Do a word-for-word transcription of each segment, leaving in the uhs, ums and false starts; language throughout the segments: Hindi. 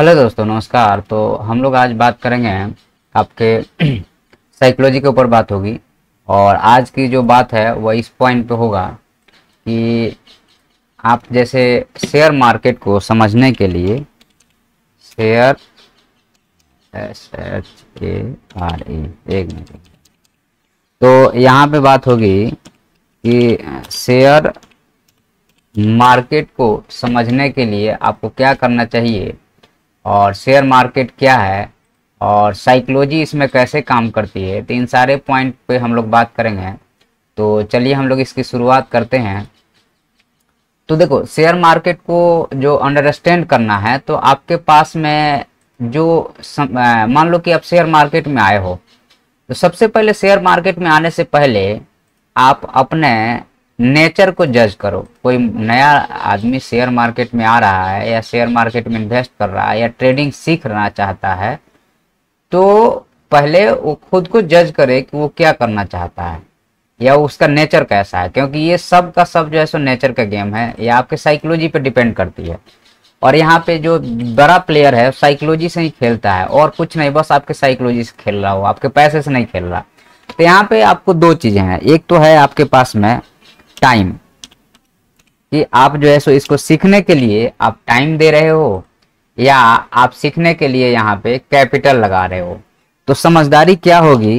हेलो दोस्तों नमस्कार। तो हम लोग आज बात करेंगे आपके साइकोलॉजी के ऊपर बात होगी। और आज की जो बात है वह इस पॉइंट पे होगा कि आप जैसे शेयर मार्केट को समझने के लिए share S H A R E एक मिनट तो यहाँ पे बात होगी कि शेयर मार्केट को समझने के लिए आपको क्या करना चाहिए और शेयर मार्केट क्या है और साइकोलॉजी इसमें कैसे काम करती है। तो इन सारे पॉइंट पे हम लोग बात करेंगे। तो चलिए हम लोग इसकी शुरुआत करते हैं। तो देखो शेयर मार्केट को जो अंडरस्टैंड करना है तो आपके पास में जो मान लो कि आप शेयर मार्केट में आए हो तो सबसे पहले शेयर मार्केट में आने से पहले आप अपने नेचर को जज करो। कोई नया आदमी शेयर मार्केट में आ रहा है या शेयर मार्केट में इन्वेस्ट कर रहा है या ट्रेडिंग सीखना चाहता है तो पहले वो खुद को जज करे कि वो क्या करना चाहता है या उसका नेचर कैसा है, क्योंकि ये सब का सब जो है सो नेचर का गेम है या आपके साइकोलॉजी पे डिपेंड करती है। और यहाँ पे जो बड़ा प्लेयर है साइकोलॉजी से ही खेलता है और कुछ नहीं, बस आपके साइकोलॉजी से खेल रहा हो, आपके पैसे से नहीं खेल रहा। तो यहाँ पे आपको दो चीज़ें हैं, एक तो है आपके पास में टाइम कि आप जो है सो इसको सीखने के लिए आप टाइम दे रहे हो या आप सीखने के लिए यहाँ पे कैपिटल लगा रहे हो। तो समझदारी क्या होगी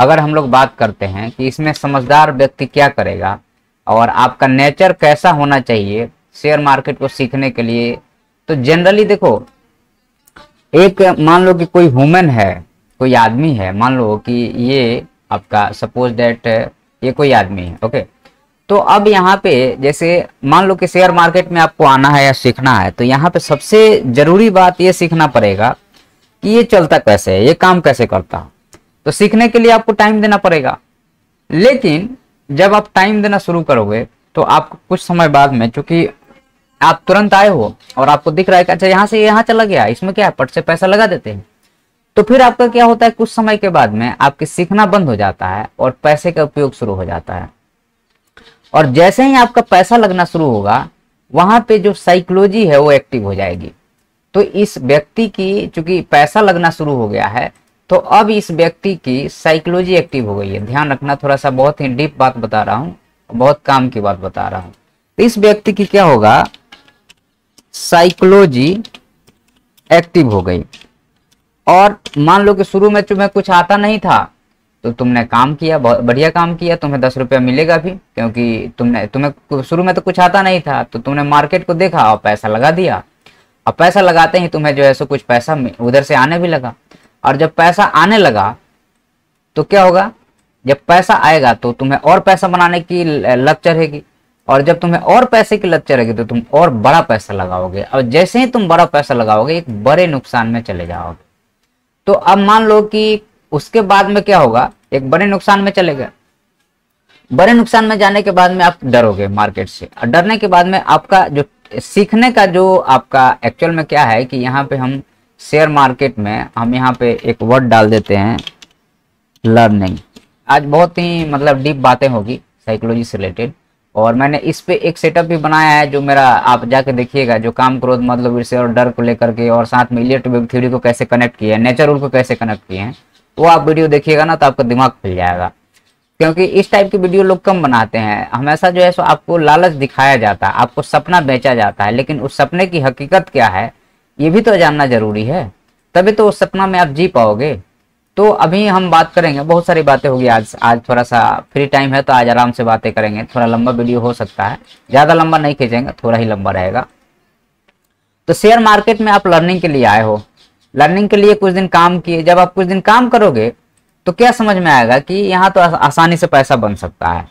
अगर हम लोग बात करते हैं कि इसमें समझदार व्यक्ति क्या करेगा और आपका नेचर कैसा होना चाहिए शेयर मार्केट को सीखने के लिए। तो जनरली देखो एक मान लो कि कोई ह्यूमन है, कोई आदमी है, मान लो कि ये आपका सपोज दैट ये कोई आदमी है, ओके। तो अब यहाँ पे जैसे मान लो कि शेयर मार्केट में आपको आना है या सीखना है तो यहाँ पे सबसे जरूरी बात ये सीखना पड़ेगा कि ये चलता कैसे है, ये काम कैसे करता है। तो सीखने के लिए आपको टाइम देना पड़ेगा, लेकिन जब आप टाइम देना शुरू करोगे तो आपको कुछ समय बाद में, चूंकि आप तुरंत आए हो और आपको दिख रहा है कि अच्छा यहाँ से यहाँ चला गया, इसमें क्या है, पट से पैसा लगा देते हैं, तो फिर आपका क्या होता है कुछ समय के बाद में आपके सीखना बंद हो जाता है और पैसे का उपयोग शुरू हो जाता है। और जैसे ही आपका पैसा लगना शुरू होगा वहां पे जो साइकोलॉजी है वो एक्टिव हो जाएगी। तो इस व्यक्ति की, चूंकि पैसा लगना शुरू हो गया है तो अब इस व्यक्ति की साइकोलॉजी एक्टिव हो गई है। ध्यान रखना, थोड़ा सा बहुत ही डीप बात बता रहा हूँ, बहुत काम की बात बता रहा हूँ। तो इस व्यक्ति की क्या होगा, साइकोलॉजी एक्टिव हो गई। और मान लो कि शुरू में तुम्हें कुछ आता नहीं था तो तुमने काम किया, बहुत बढ़िया काम किया, तुम्हें दस रुपया मिलेगा भी, क्योंकि तुमने तुम्हें शुरू में तो कुछ आता नहीं था तो तुमने मार्केट को देखा और पैसा लगा दिया। और पैसा लगाते ही तुम्हें जो है सो कुछ पैसा उधर से आने भी लगा। और जब पैसा आने लगा तो क्या होगा, जब पैसा आएगा तो तुम्हें और पैसा बनाने की लत चढ़ेगी। और जब तुम्हें और पैसे की लत चढ़ेगी तो तुम और बड़ा पैसा लगाओगे। और जैसे ही तुम बड़ा पैसा लगाओगे एक बड़े नुकसान में चले जाओगे। तो अब मान लो कि उसके बाद में क्या होगा, एक बड़े नुकसान में चले गए। बड़े नुकसान में जाने के बाद में आप डरोगे मार्केट से, और डरने के बाद में आपका जो सीखने का जो आपका एक्चुअल में क्या है कि यहाँ पे हम शेयर मार्केट में हम यहाँ पे एक वर्ड डाल देते हैं लर्निंग। आज बहुत ही मतलब डीप बातें होगी साइकोलॉजी से रिलेटेड। और मैंने इस पे एक सेटअप भी बनाया है जो मेरा, आप जाके देखिएगा, जो काम क्रोध मतलब वीर से और डर को लेकर के और साथ में इलियट वेब थ्योरी को कैसे कनेक्ट किया है, नेचर रूल को कैसे कनेक्ट किए हैं, वो आप वीडियो देखिएगा ना तो आपका दिमाग खुल जाएगा। क्योंकि इस टाइप की वीडियो लोग कम बनाते हैं। हमेशा जो है सो आपको लालच दिखाया जाता है, आपको सपना बेचा जाता है, लेकिन उस सपने की हकीकत क्या है ये भी तो जानना जरूरी है, तभी तो उस सपना में आप जी पाओगे। तो अभी हम बात करेंगे, बहुत सारी बातें होगी आज। आज थोड़ा सा फ्री टाइम है तो आज आराम से बातें करेंगे, थोड़ा लंबा वीडियो हो सकता है, ज़्यादा लंबा नहीं खींचेंगे, थोड़ा ही लंबा रहेगा। तो शेयर मार्केट में आप लर्निंग के लिए आए हो, लर्निंग के लिए कुछ दिन काम किए। जब आप कुछ दिन काम करोगे तो क्या समझ में आएगा कि यहाँ तो आसानी से पैसा बन सकता है।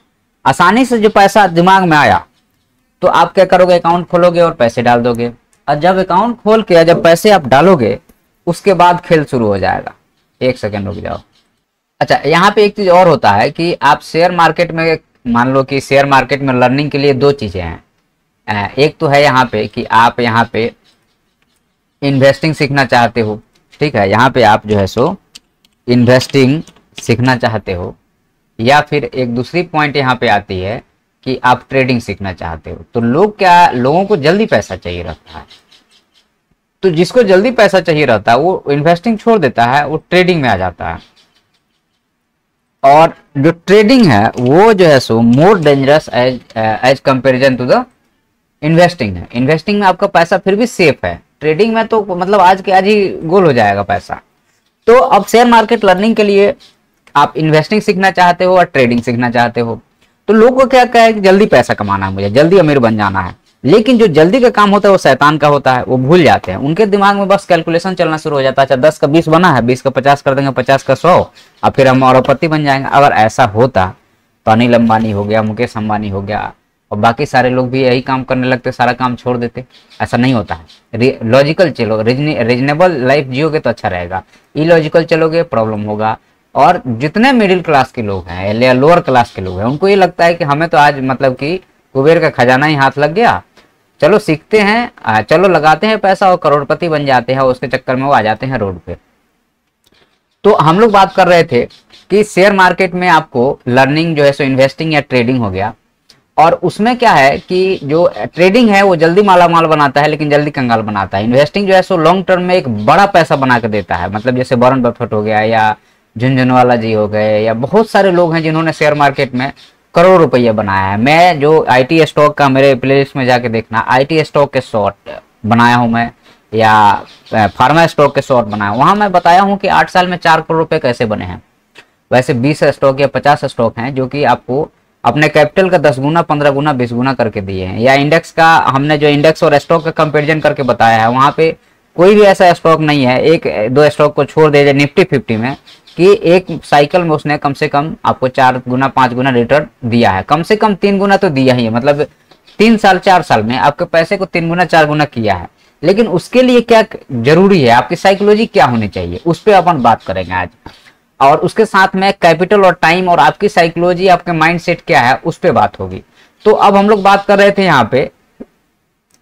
आसानी से जो पैसा दिमाग में आया तो आप क्या करोगे, अकाउंट खोलोगे और पैसे डाल दोगे। और जब अकाउंट खोल के जब पैसे आप डालोगे उसके बाद खेल शुरू हो जाएगा। एक सेकेंड रुक जाओ। अच्छा, यहाँ पे एक चीज और होता है कि आप शेयर मार्केट में, मान लो कि शेयर मार्केट में लर्निंग के लिए दो चीजें हैं। एक तो है यहाँ पे कि आप यहाँ पे इन्वेस्टिंग सीखना चाहते हो, ठीक है, यहाँ पे आप जो है सो इन्वेस्टिंग सीखना चाहते हो। या फिर एक दूसरी पॉइंट यहाँ पे आती है कि आप ट्रेडिंग सीखना चाहते हो, तो लोग क्या, लोगों को जल्दी पैसा चाहिए रहता है, तो जिसको जल्दी पैसा चाहिए रहता है वो इन्वेस्टिंग छोड़ देता है, वो ट्रेडिंग में आ जाता है। और जो ट्रेडिंग है वो जो है so more dangerous as as comparison to the investing है। इन्वेस्टिंग में आपका पैसा फिर भी सेफ है, ट्रेडिंग में तो मतलब आज के आज ही गोल हो जाएगा पैसा। तो अब शेयर मार्केट लर्निंग के लिए आप इन्वेस्टिंग सीखना चाहते हो और ट्रेडिंग सीखना चाहते हो, तो लोग को क्या कहे कि जल्दी पैसा कमाना है, मुझे जल्दी अमीर बन जाना है, लेकिन जो जल्दी का काम होता है वो शैतान का होता है, वो भूल जाते हैं। उनके दिमाग में बस कैलकुलेशन चलना शुरू हो जाता है, अच्छा दस का बीस बना है, बीस का पचास कर देंगे, पचास का सौ, और फिर हम अरबपति बन जाएंगे। अगर ऐसा होता तो अनिल अंबानी हो गया, मुकेश अंबानी हो गया और बाकी सारे लोग भी यही काम करने लगते, सारा काम छोड़ देते। ऐसा नहीं होता है, लॉजिकल चलो, रीजनेबल लाइफ जियोगे तो अच्छा रहेगा, इलॉजिकल चलोगे प्रॉब्लम होगा। और जितने मिडिल क्लास के लोग हैं या लोअर क्लास के लोग हैं, उनको ये लगता है कि हमें तो आज मतलब कि कुबेर का खजाना ही हाथ लग गया, चलो सीखते हैं, चलो लगाते हैं पैसा और करोड़पति बन जाते हैं, और उसके चक्कर में वो आ जाते हैं रोड पे। तो हम लोग बात कर रहे थे कि शेयर मार्केट में आपको लर्निंग जो है सो इन्वेस्टिंग या ट्रेडिंग हो गया, और उसमें क्या है कि जो ट्रेडिंग है वो जल्दी मालामाल बनाता है लेकिन जल्दी कंगाल बनाता है। इन्वेस्टिंग जो है सो लॉन्ग टर्म में एक बड़ा पैसा बना कर देता है, मतलब जैसे वॉरेन बफेट हो गया या झुनझुनवाला जी हो गए या बहुत सारे लोग हैं जिन्होंने शेयर मार्केट में करोड़ रुपया बनाया है। मैं जो आईटी स्टॉक का, मेरे प्लेलिस्ट में जाके देखना, आईटी स्टॉक के शॉर्ट बनाया हूं मैं या फार्मा स्टॉक के शॉर्ट बनाया, वहां मैं बताया हूं कि आठ साल में चार करोड़ रुपए कैसे बने हैं। वैसे बीस स्टॉक या पचास स्टॉक हैं जो कि आपको अपने कैपिटल का दस गुना, पंद्रह गुना, बीस गुना करके दिए हैं। या इंडेक्स का, हमने जो इंडेक्स और स्टॉक का कंपेरिजन करके बताया है, वहाँ पे कोई भी ऐसा स्टॉक नहीं है, एक दो स्टॉक को छोड़ दे जाए निफ्टी फिफ्टी में, कि एक साइकिल में उसने कम से कम आपको चार गुना पाँच गुना रिटर्न दिया है, कम से कम तीन गुना तो दिया ही है, मतलब तीन साल चार साल में आपके पैसे को तीन गुना चार गुना किया है। लेकिन उसके लिए क्या जरूरी है, आपकी साइकोलॉजी क्या होनी चाहिए, उस पर अपन बात करेंगे आज। और उसके साथ में कैपिटल और टाइम और आपकी साइकोलॉजी, आपके माइंडसेट क्या है, उस पर बात होगी। तो अब हम लोग बात कर रहे थे यहाँ पे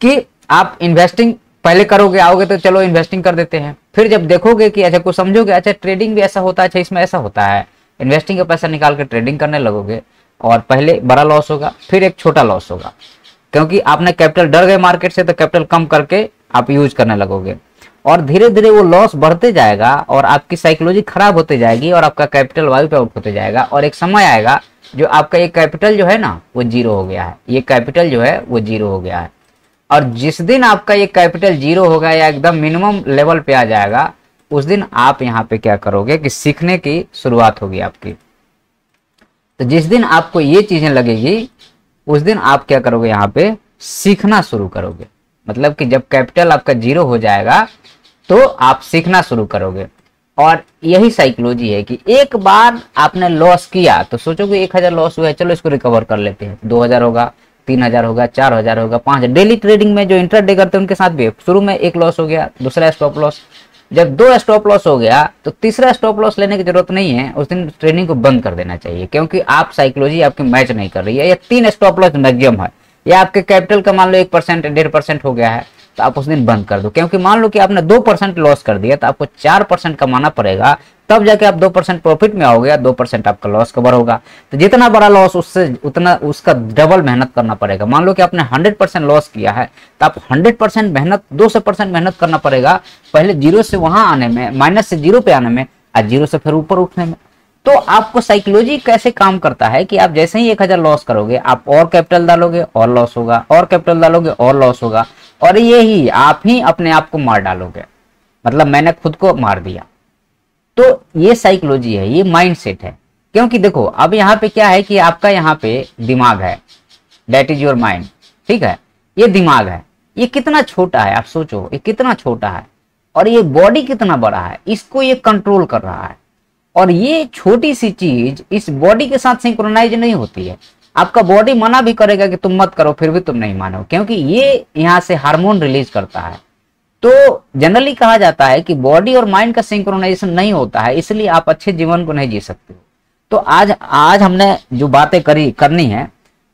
कि आप इन्वेस्टिंग पहले करोगे, आओगे तो चलो इन्वेस्टिंग कर देते हैं, फिर जब देखोगे कि अच्छा कुछ समझोगे, अच्छा ट्रेडिंग भी ऐसा होता है, अच्छा इसमें ऐसा होता है, इन्वेस्टिंग का पैसा निकाल कर ट्रेडिंग करने लगोगे और पहले बड़ा लॉस होगा, फिर एक छोटा लॉस होगा, क्योंकि आपने कैपिटल, डर गए मार्केट से तो कैपिटल कम करके आप यूज करने लगोगे, और धीरे धीरे वो लॉस बढ़ते जाएगा और आपकी साइकोलॉजी खराब होते जाएगी और आपका कैपिटल वाइप आउट होते जाएगा। और एक समय आएगा जो आपका ये कैपिटल जो है ना वो जीरो हो गया है, ये कैपिटल जो है वो जीरो हो गया है। और जिस दिन आपका ये कैपिटल जीरो होगा या एकदम मिनिमम लेवल पे आ जाएगा, उस दिन आप यहाँ पे क्या करोगे कि सीखने की शुरुआत होगी आपकी। तो जिस दिन आपको ये चीजें लगेगी उस दिन आप क्या करोगे, यहाँ पे सीखना शुरू करोगे, मतलब कि जब कैपिटल आपका जीरो हो जाएगा तो आप सीखना शुरू करोगे। और यही साइकोलॉजी है कि एक बार आपने लॉस किया तो सोचोगे एक हजार लॉस हुआ है, चलो इसको रिकवर कर लेते हैं, दो हजार होगा, तीन हजार होगा, चार हजार होगा, पांच। डेली ट्रेडिंग में जो इंट्राडे करते हैं उनके साथ भी शुरू में एक लॉस हो गया, दूसरा स्टॉप लॉस, जब दो स्टॉप लॉस हो गया तो तीसरा स्टॉप लॉस लेने की जरूरत नहीं है, उस दिन ट्रेडिंग को बंद कर देना चाहिए, क्योंकि आप साइकोलॉजी आपकी मैच नहीं कर रही है। या तीन स्टॉप लॉस मैक्सिमम है, या आपके कैपिटल का मान लो एक परसेंट डेढ़ परसेंट हो गया है, तो आप उस दिन बंद कर दो, क्योंकि मान लो कि आपने दो परसेंट लॉस कर दिया तो आपको चार परसेंट कमाना पड़ेगा, तब जाके आप दो परसेंट प्रॉफिट में आओगे, दो परसेंट आपका लॉस कवर होगा। तो जितना बड़ा लॉस उससे उतना उसका डबल मेहनत करना पड़ेगा। मान लो कि आपने हंड्रेड परसेंट लॉस किया है तो आप हंड्रेड परसेंट मेहनत, दो सौ परसेंट मेहनत करना पड़ेगा, पहले जीरो से वहां आने में, माइनस से जीरो पे आने में, और जीरो से फिर ऊपर उठने में। तो आपको साइकोलॉजी कैसे काम करता है कि आप जैसे ही एक हजार लॉस करोगे आप और कैपिटल डालोगे और लॉस होगा, और कैपिटल डालोगे और लॉस होगा, और ये ही आप ही अपने आप को मार डालोगे, मतलब मैंने खुद को मार दिया। तो ये साइकोलॉजी है, ये माइंडसेट है, क्योंकि देखो अब यहाँ पे क्या है कि आपका यहाँ पे दिमाग है, दैट इज योर माइंड, ठीक है, ये दिमाग है, ये कितना छोटा है आप सोचो, ये कितना छोटा है, और ये बॉडी कितना बड़ा है, इसको ये कंट्रोल कर रहा है। और ये छोटी सी चीज इस बॉडी के साथ सिंक्रोनाइज नहीं होती है, आपका बॉडी मना भी करेगा कि तुम मत करो, फिर भी तुम नहीं मानो, क्योंकि ये यहाँ से हार्मोन रिलीज करता है। तो जनरली कहा जाता है कि बॉडी और माइंड का सिंक्रोनाइजेशन नहीं होता है, इसलिए आप अच्छे जीवन को नहीं जी सकते हो। तो आज आज हमने जो बातें करी करनी है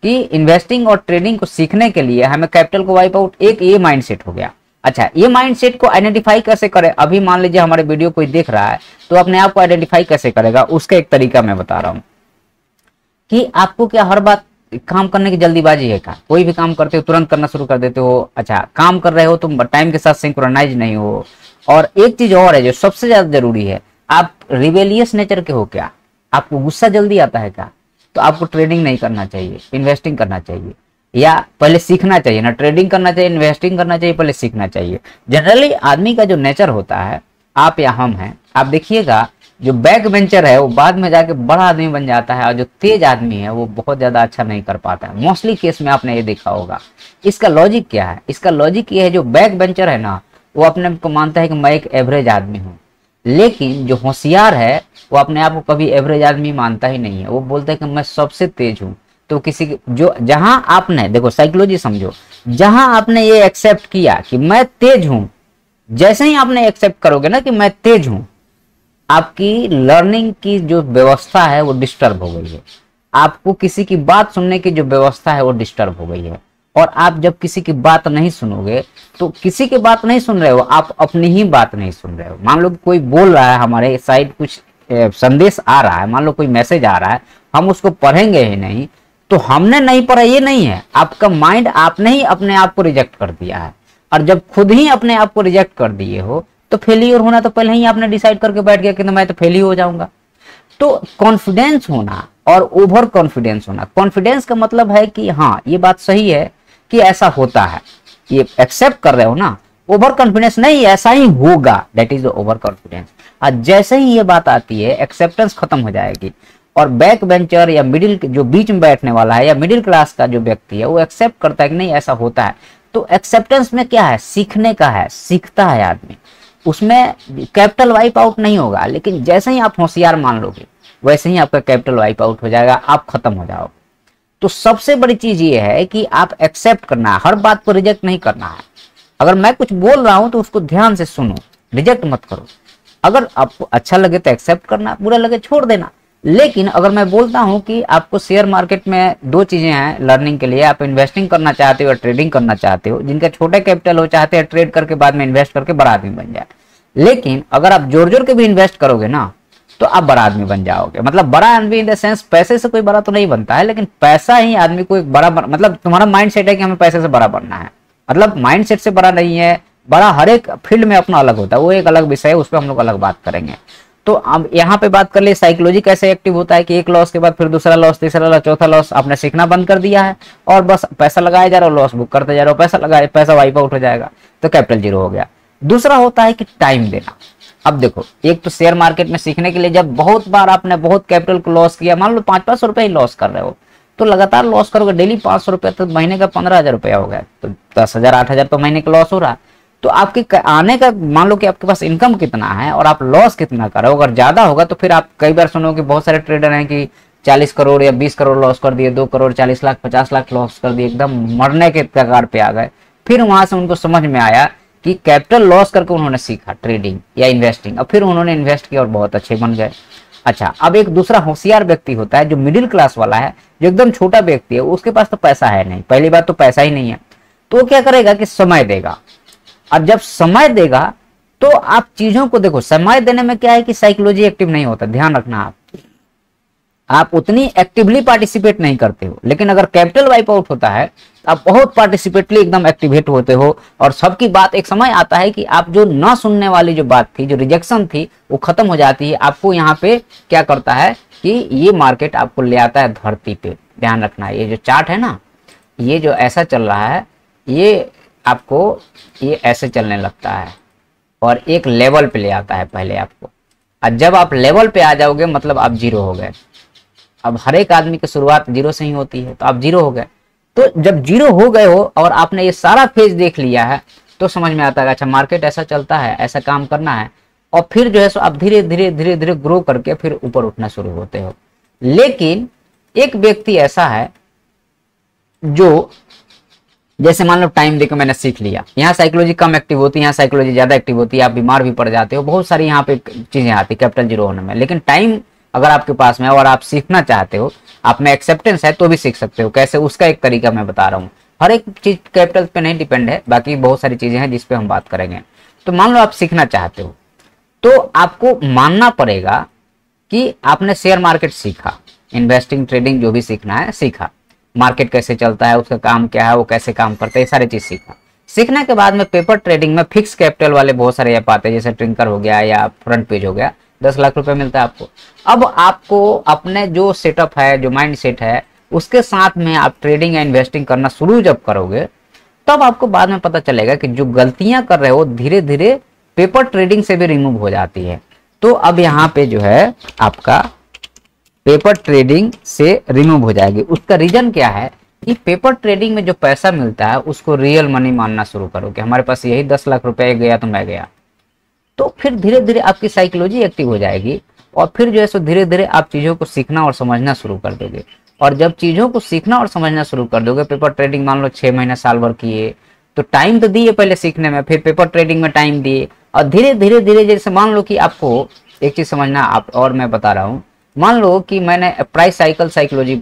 कि इन्वेस्टिंग और ट्रेडिंग को सीखने के लिए हमें कैपिटल को वाइप आउट, एक ये माइंडसेट हो गया। अच्छा, ये माइंडसेट को आइडेंटिफाई कैसे करें, अभी मान लीजिए हमारे वीडियो कोई देख रहा है तो अपने आप को आइडेंटिफाई कैसे करेगा, उसका एक तरीका मैं बता रहा हूँ कि आपको क्या हर बात काम करने की जल्दीबाजी है का, कोई भी काम करते हो तुरंत करना शुरू कर देते हो। अच्छा काम कर रहे हो तुम, टाइम के साथ सिंक्रोनाइज नहीं हो। और एक चीज और है जो सबसे ज्यादा जरूरी है, आप रिवेलियस नेचर के हो क्या, आपको गुस्सा जल्दी आता है क्या, तो आपको ट्रेडिंग नहीं करना चाहिए, इन्वेस्टिंग करना चाहिए। या पहले सीखना चाहिए, ना ट्रेडिंग करना चाहिए, इन्वेस्टिंग करना चाहिए, पहले सीखना चाहिए। जनरली आदमी का जो नेचर होता है, आप या हम हैं, आप देखिएगा जो बैक वेंचर है वो बाद में जाके बड़ा आदमी बन जाता है, और जो तेज आदमी है वो बहुत ज्यादा अच्छा नहीं कर पाता है। मोस्टली केस में आपने ये देखा होगा। इसका लॉजिक क्या है? इसका लॉजिक ये है, जो बैक वेंचर है ना वो अपने को मानता है कि मैं एक एवरेज आदमी हूँ, लेकिन जो होशियार है वो अपने आप को कभी एवरेज आदमी मानता ही नहीं है। वो बोलता है कि मैं सबसे तेज हूँ। तो किसी जो जहां आपने देखो साइकोलॉजी समझो, जहां आपने ये एक्सेप्ट किया कि मैं तेज हूँ, जैसे ही आपने एक्सेप्ट करोगे ना कि मैं तेज हूँ, आपकी लर्निंग की जो व्यवस्था है वो डिस्टर्ब हो गई है, आपको किसी की बात सुनने की जो व्यवस्था है वो डिस्टर्ब हो गई है। और आप जब किसी की बात नहीं सुनोगे, तो किसी की बात नहीं सुन रहे हो, आप अपनी ही बात नहीं सुन रहे हो। मान लो कोई बोल रहा है, हमारे साइड कुछ संदेश आ रहा है, मान लो कोई मैसेज आ रहा है, हम उसको पढ़ेंगे ही नहीं, तो हमने नहीं पढ़ा ये नहीं है, आपका माइंड, आपने ही अपने आप को रिजेक्ट कर दिया है। और जब खुद ही अपने आप को रिजेक्ट कर दिए हो, तो फेलियर होना तो पहले ही आपने डिसाइड करके बैठ गया कि तो मैं तो फेल ही हो जाऊंगा। तो कॉन्फिडेंस होना और ओवर कॉन्फिडेंस होना, कॉन्फिडेंस का मतलब है कि हाँ ये बात सही है कि ऐसा होता है, ये एक्सेप्ट कर रहे हो ना। ओवर कॉन्फिडेंस नहीं, ऐसा ही होगा, दैट इज ओवर कॉन्फिडेंस। और जैसे ही ये बात आती है एक्सेप्टेंस खत्म हो जाएगी, और बैक वेंचर या मिडिल जो बीच में बैठने वाला है या मिडिल क्लास का जो व्यक्ति है वो एक्सेप्ट करता है कि नहीं ऐसा होता है। तो एक्सेप्टेंस में क्या है, सीखने का है, सीखता है आदमी, उसमें कैपिटल वाइप आउट नहीं होगा। लेकिन जैसे ही आप होशियार मान लोगे वैसे ही आपका कैपिटल वाइप आउट हो जाएगा, आप खत्म हो जाओगे। तो सबसे बड़ी चीज ये है कि आप एक्सेप्ट करना है, हर बात को रिजेक्ट नहीं करना है। अगर मैं कुछ बोल रहा हूं तो उसको ध्यान से सुनो, रिजेक्ट मत करो। अगर आपको अच्छा लगे तो एक्सेप्ट करना, बुरा लगे छोड़ देना। लेकिन अगर मैं बोलता हूं कि आपको शेयर मार्केट में दो चीजें हैं लर्निंग के लिए, आप इन्वेस्टिंग करना चाहते हो या ट्रेडिंग करना चाहते हो, जिनका छोटा कैपिटल हो चाहते हैं ट्रेड करके बाद में इन्वेस्ट करके बड़ा आदमी बन जाए। लेकिन अगर आप जोर जोर के भी इन्वेस्ट करोगे ना तो आप बड़ा आदमी बन जाओगे। मतलब बड़ा आदमी इन द सेंस पैसे से कोई बड़ा तो नहीं बनता है, लेकिन पैसा ही आदमी को एक बड़ा बन... मतलब तुम्हारा माइंड सेट है कि हमें पैसे से बड़ा बनना है, मतलब माइंड सेट से बड़ा नहीं है। बड़ा हर एक फील्ड में अपना अलग होता है, वो एक अलग विषय है, उस पर हम लोग अलग बात करेंगे। तो अब यहाँ पे बात कर ले, साइकोलॉजी कैसे एक्टिव होता है कि एक लॉस के बाद फिर दूसरा लॉस, तीसरा लॉस, चौथा लॉस, आपने सीखना बंद कर दिया है और बस पैसा लगाया जा रहा हो, लॉस बुक करते जा रहा हो, पैसा लगाया, पैसा वाइप आउट हो जाएगा तो कैपिटल जीरो हो गया। दूसरा होता है कि टाइम देना। अब देखो, एक तो शेयर मार्केट में सीखने के लिए जब बहुत बार आपने बहुत कैपिटल को लॉस किया, मान लो पाँच पाँच सौ रुपये ही लॉस कर रहे हो, तो लगातार लॉस करोगे डेली पाँच सौ रुपये, तो महीने का पंद्रह हज़ार रुपया हो गया, तो दस हज़ार आठ हज़ार तो महीने का लॉस हो रहा है। तो आपके आने का, मान लो कि आपके पास इनकम कितना है और आप लॉस कितना कर रहे हो, अगर ज्यादा होगा तो फिर आप कई बार सुनो कि बहुत सारे ट्रेडर हैं कि चालीस करोड़ या बीस करोड़ लॉस कर दिए, दो करोड़, चालीस लाख, पचास लाख लॉस कर दिए, एकदम मरने के कगार पे आ गए। फिर वहां से उनको समझ में आया कि कैपिटल लॉस करके उन्होंने सीखा ट्रेडिंग या इन्वेस्टिंग, और फिर उन्होंने इन्वेस्ट किया और बहुत अच्छे बन गए। अच्छा, अब एक दूसरा होशियार व्यक्ति होता है जो मिडिल क्लास वाला है, जो एकदम छोटा व्यक्ति है, उसके पास तो पैसा है नहीं, पहली बात तो पैसा ही नहीं है, तो वो क्या करेगा कि समय देगा। अब जब समय देगा तो आप चीजों को देखो, समय देने में क्या है कि साइकोलॉजी एक्टिव नहीं होता, ध्यान रखना। आप आप उतनी एक्टिवली पार्टिसिपेट नहीं करते हो, लेकिन अगर कैपिटल वाइप आउट होता है तो आप बहुत पार्टिसिपेटली एकदम एक्टिवेट होते हो, और सबकी बात एक समय आता है कि आप जो ना सुनने वाली जो बात थी, जो रिजेक्शन थी, वो खत्म हो जाती है। आपको यहाँ पे क्या करता है कि ये मार्केट आपको ले आता है धरती पे, ध्यान रखना। ये जो चार्ट है ना, ये जो ऐसा चल रहा है, ये आपको ये ऐसे चलने लगता है और एक लेवल पे ले आता है पहले आपको, और जब आप लेवल पे आ जाओगे मतलब आप जीरो हो गए। अब हर एक आदमी की शुरुआत जीरो से ही होती है, तो आप जीरो हो गए। तो जब जीरो हो गए हो और आपने ये सारा फेज देख लिया है, तो समझ में आता है अच्छा मार्केट ऐसा चलता है, ऐसा काम करना है, और फिर जो है सो आप धीरे धीरे धीरे धीरे ग्रो करके फिर ऊपर उठना शुरू होते हो। लेकिन एक व्यक्ति ऐसा है जो, जैसे मान लो टाइम देकर मैंने सीख लिया, यहाँ साइकोलॉजी कम एक्टिव होती है, यहाँ साइकोलॉजी ज्यादा एक्टिव होती है, आप बीमार भी पड़ जाते हो, बहुत सारी यहाँ पे चीजें आती है कैपिटल जीरो होने में। लेकिन टाइम अगर आपके पास में और आप सीखना चाहते हो, आप में एक्सेप्टेंस है तो भी सीख सकते हो। कैसे, उसका एक तरीका मैं बता रहा हूँ। हर एक चीज कैपिटल पे नहीं डिपेंड है, बाकी बहुत सारी चीजें हैं जिसपे हम बात करेंगे। तो मान लो आप सीखना चाहते हो, तो आपको मानना पड़ेगा कि आपने शेयर मार्केट सीखा, इन्वेस्टिंग, ट्रेडिंग जो भी सीखना है सीखा, मार्केट कैसे चलता है, उसका काम क्या है, वो कैसे काम करता है, ये सारी चीज़ सीखा। सीखने के बाद में पेपर ट्रेडिंग में फिक्स कैपिटल वाले बहुत सारे ऐप आते हैं, जैसे ट्रिंकर हो गया या फ्रंट पेज हो गया, दस लाख रुपए मिलता है आपको। अब आपको अपने जो सेटअप है, जो माइंड सेट है, उसके साथ में आप ट्रेडिंग या इन्वेस्टिंग करना शुरू जब करोगे तब आपको बाद में पता चलेगा कि जो गलतियां कर रहे हो धीरे धीरे पेपर ट्रेडिंग से भी रिमूव हो जाती है। तो अब यहाँ पे जो है आपका पेपर ट्रेडिंग से रिमूव हो जाएगी। उसका रीजन क्या है कि पेपर ट्रेडिंग में जो पैसा मिलता है उसको रियल मनी मानना शुरू करो कि हमारे पास यही दस लाख रुपए गया तो मैं गया, तो फिर धीरे धीरे आपकी साइकोलॉजी एक्टिव हो जाएगी और फिर जो है सो धीरे धीरे आप चीज़ों को सीखना और समझना शुरू कर दोगे। और जब चीज़ों को सीखना और समझना शुरू कर दोगे, पेपर ट्रेडिंग मान लो छः महीने साल भर किए तो टाइम तो दिए पहले सीखने में, फिर पेपर ट्रेडिंग में टाइम दिए और धीरे धीरे धीरे जैसे मान लो कि आपको एक चीज़ समझना, आप और मैं बता रहा हूँ, मान लो कि मैंने प्राइस साइकिल साइकोलॉजी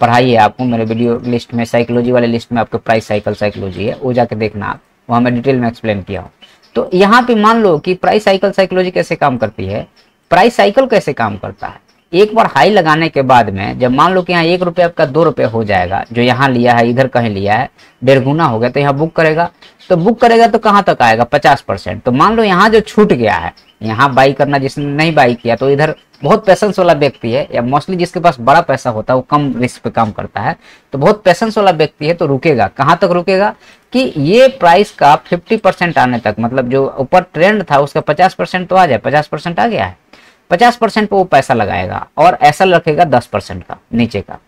पढ़ाई है आपको मेरे वीडियो लिस्ट में, साइकोलॉजी वाले लिस्ट में आपके प्राइस साइकिल साइकोलॉजी है, वो जाके देखना आप, वहाँ मैं डिटेल में एक्सप्लेन किया हूँ। तो यहाँ पे मान लो कि प्राइस साइकिल साइकोलॉजी कैसे काम करती है, प्राइस साइकिल कैसे काम करता है। एक बार हाई लगाने के बाद में जब मान लो कि यहाँ एक रुपया आपका दो रुपया हो जाएगा, जो यहाँ लिया है इधर कहीं लिया है डेढ़ गुना हो गया, तो यहाँ बुक करेगा, तो बुक करेगा तो कहाँ तक आएगा, पचास परसेंट। तो मान लो यहाँ जो छूट गया है, यहाँ बाई करना जिसने नहीं बाई किया, तो इधर बहुत पैसेंस वाला व्यक्ति है या मोस्टली जिसके पास बड़ा पैसा होता है वो कम रिस्क पे काम करता है, तो बहुत पैसेंस वाला व्यक्ति है तो रुकेगा, कहाँ तक रुकेगा कि ये प्राइस का पचास परसेंट आने तक, मतलब जो ऊपर ट्रेंड था उसका पचास परसेंट तो आ जाए, पचास परसेंट आ गया है, पचास परसेंट पे वो पैसा लगाएगा और ऐसा रखेगा दस परसेंट का नीचे का,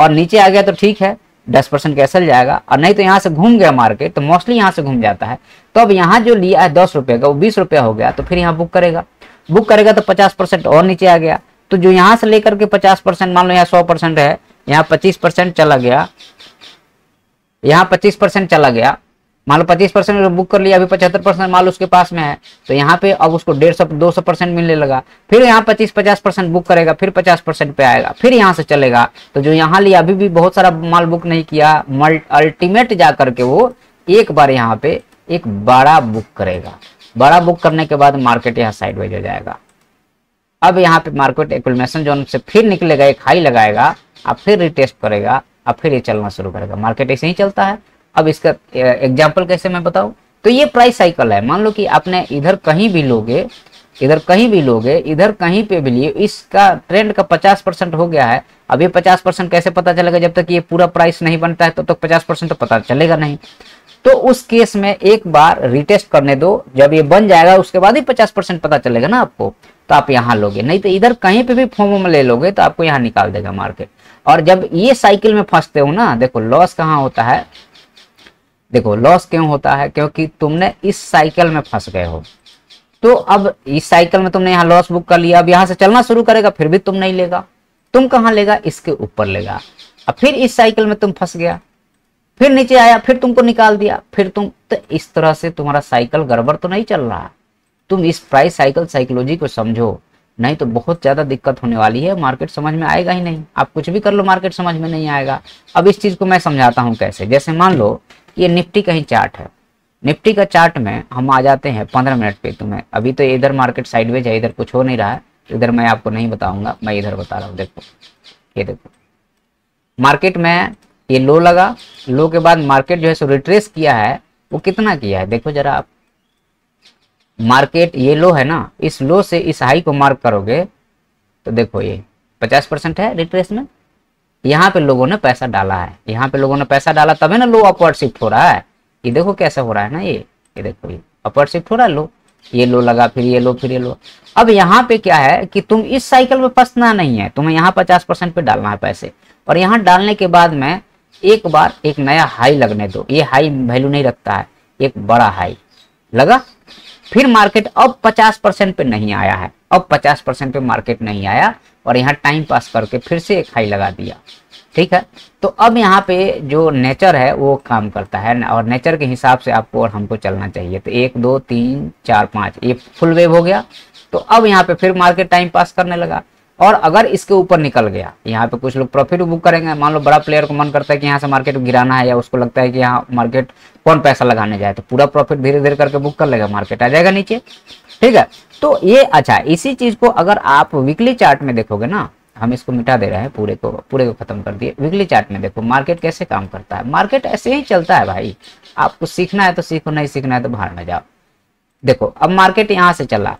और नीचे आ गया तो ठीक है दस परसेंट का एसल जाएगा, और नहीं तो यहाँ से घूम गया मार्केट, तो मोस्टली यहाँ से घूम जाता है, तो अब यहाँ जो लिया है दस रुपये का वो बीस रुपया हो गया, तो फिर यहाँ बुक करेगा, बुक करेगा तो पचास परसेंट और नीचे आ गया, तो जो यहाँ से लेकर के पचास परसेंट, मान लो यहाँ सौ परसेंट है, यहाँ पच्चीस परसेंट चला गया, यहाँ पच्चीस परसेंट चला गया, मान लो पच्चीस परसेंट बुक कर लिया, अभी पचहत्तर परसेंट माल उसके पास में है, तो यहाँ पे अब उसको डेढ़ सौ दो सौ परसेंट मिलने लगा, फिर यहाँ पच्चीस पचास परसेंट बुक करेगा, फिर पचास परसेंट पे आएगा, फिर यहाँ से चलेगा, तो जो यहाँ लिया अभी भी बहुत सारा माल बुक नहीं किया, अल्टीमेट जा करके वो एक बार यहाँ पे एक बड़ा बुक करेगा, बड़ा बुक करने के बाद मार्केट यहाँ साइडवेज हो जाएगा। अब यहाँ पे मार्केट एक्युमुलेशन जोन से फिर निकलेगा, एक हाई लगाएगा, अब फिर रिटेस्ट करेगा, अब फिर ये चलना शुरू करेगा, मार्केट ऐसे ही चलता है। अब इसका एग्जाम्पल कैसे मैं बताऊँ, तो ये प्राइस साइकिल है। मान लो कि आपने इधर कहीं भी लोगे, इधर कहीं भी लोगे, इधर कहीं पे भी लिए, इसका ट्रेंड का पचास परसेंट हो गया है, अब ये पचास परसेंट कैसे पता चलेगा, जब तक ये पूरा प्राइस नहीं बनता है तब तक पचास परसेंट तो पता चलेगा नहीं, तो उस केस में एक बार रिटेस्ट करने दो, जब ये बन जाएगा उसके बाद ही पचास परसेंट पता चलेगा ना आपको, तो आप यहाँ लोगे, नहीं तो इधर कहीं पे भी फोमो में ले लोगे तो आपको यहाँ निकाल देगा मार्केट। और जब ये साइकिल में फंसते हो ना, देखो लॉस कहाँ होता है, देखो लॉस क्यों होता है, क्योंकि तुमने इस साइकिल में फंस गए हो। तो अब इस साइकिल में तुमने यहाँ लॉस बुक कर लिया, अब यहाँ से चलना शुरू करेगा, फिर भी तुम नहीं लेगा, तुम कहाँ लेगा, इसके ऊपर लेगा, अब फिर इस साइकिल में तुम फंस गया, फिर नीचे आया, फिर तुमको निकाल दिया, फिर तुम, तो इस तरह से तुम्हारा साइकिल गड़बड़ तो नहीं चल रहा। तुम इस प्राइस साइकिल साइकोलॉजी को समझो, नहीं तो बहुत ज़्यादा दिक्कत होने वाली है, मार्केट समझ में आएगा ही नहीं, आप कुछ भी कर लो मार्केट समझ में नहीं आएगा। अब इस चीज़ को मैं समझाता हूँ कैसे। जैसे मान लो ये निफ्टी का ही चार्ट है, निफ्टी का चार्ट में हम आ जाते हैं पंद्रह मिनट पे। तुम्हें अभी तो इधर मार्केट साइडवेज है, इधर कुछ हो नहीं रहा है, इधर मैं आपको नहीं बताऊंगा, मैं इधर बता रहा हूँ। देखो ये देखो मार्केट में ये लो लगा, लो के बाद मार्केट जो है सो रिट्रेस किया है, वो कितना किया है देखो जरा आप। मार्केट ये लो है ना, इस लो से इस हाई को मार्क करोगे तो देखो ये पचास परसेंट है रिट्रेस में, यहाँ पे लोगों ने पैसा डाला है, यहाँ पे लोगों ने पैसा डाला तभी ना लो अपवर्ड शिफ्ट हो रहा है। ये देखो कैसे हो रहा है ना, ये ये देखो ये अपवर्ड शिफ्ट हो रहा है, लो ये लो लगा, फिर ये लो, फिर ये लो। अब यहाँ पे क्या है कि तुम इस साइकिल में फंसना नहीं है, तुम्हें यहाँ पचास परसेंट पे डालना है पैसे, और यहाँ डालने के बाद में एक बार एक नया हाई लगने दो। ये हाई वैल्यू नहीं रखता है, एक बड़ा हाई लगा, फिर मार्केट अब पचास परसेंट पे नहीं आया है, अब पचास परसेंट पे मार्केट नहीं आया, और यहाँ टाइम पास करके फिर से एक हाई लगा दिया, ठीक है। तो अब यहाँ पे जो नेचर है वो काम करता है, और नेचर के हिसाब से आपको और हमको चलना चाहिए। तो एक दो तीन चार पाँच, ये फुल वेव हो गया, तो अब यहाँ पे फिर मार्केट टाइम पास करने लगा, और अगर इसके ऊपर निकल गया, यहाँ पे कुछ लोग प्रॉफिट बुक करेंगे। मान लो बड़ा प्लेयर को मन करता है कि यहाँ से मार्केट गिराना है, या उसको लगता है कि यहाँ मार्केट कौन पैसा लगाने जाए, तो पूरा प्रॉफिट धीरे धीरे करके बुक कर लेगा, मार्केट आ जाएगा नीचे, ठीक है। तो ये अच्छा, इसी चीज को अगर आप वीकली चार्ट में देखोगे ना, हम इसको मिटा दे रहे हैं, पूरे को पूरे को खत्म कर दिए। वीकली चार्ट में देखो मार्केट कैसे काम करता है, मार्केट ऐसे ही चलता है भाई। आपको सीखना है तो सीखो, नहीं सीखना है तो बाहर ना जाओ। देखो अब मार्केट यहाँ से चला,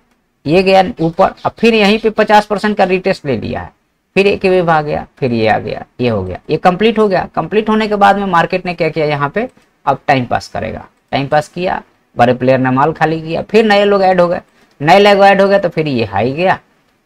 ये गया ऊपर, अब फिर यहीं पे पचास परसेंट का रिटेस्ट ले लिया है, फिर एक वेव आ गया, फिर ये आ गया, ये हो गया, ये कंप्लीट हो गया। कंप्लीट होने के बाद में मार्केट ने क्या किया, यहाँ पे अब टाइम पास करेगा, टाइम पास किया, बड़े प्लेयर ने माल खाली किया, फिर नए लोग ऐड हो गए, नए लोग ऐड हो गए तो फिर ये हाई गया,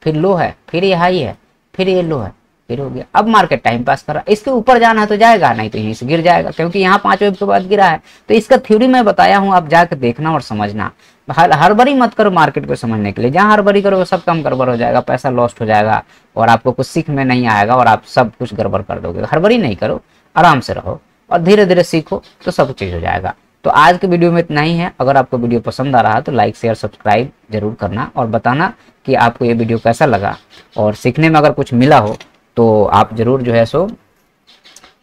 फिर लो है, फिर ये हाई है, फिर ये लो है, फिर हो गया। अब मार्केट टाइम पास कर रहा है, इसके ऊपर जाना है तो जाएगा, नहीं तो यहीं से गिर जाएगा, क्योंकि यहाँ पाँच वेव के बाद गिरा है। तो इसका थ्योरी मैं बताया हूँ, आप जाकर देखना और समझना। हर हड़बड़ी मत करो मार्केट को समझने के लिए, जहाँ हड़बड़ी करो वो सब काम गड़बड़ हो जाएगा, पैसा लॉस्ट हो जाएगा और आपको कुछ सीख में नहीं आएगा और आप सब कुछ गड़बड़ कर दोगे। हड़बड़ी नहीं करो, आराम से रहो और धीरे धीरे सीखो तो सब चीज़ हो जाएगा। तो आज के वीडियो में इतना ही है। अगर आपको वीडियो पसंद आ रहा है तो लाइक शेयर सब्सक्राइब जरूर करना और बताना कि आपको ये वीडियो कैसा लगा, और सीखने में अगर कुछ मिला हो तो आप ज़रूर जो है सो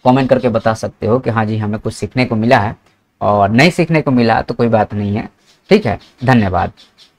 कमेंट करके बता सकते हो कि हाँ जी हमें कुछ सीखने को मिला है, और नहीं सीखने को मिला तो कोई बात नहीं है। ठीक है, धन्यवाद।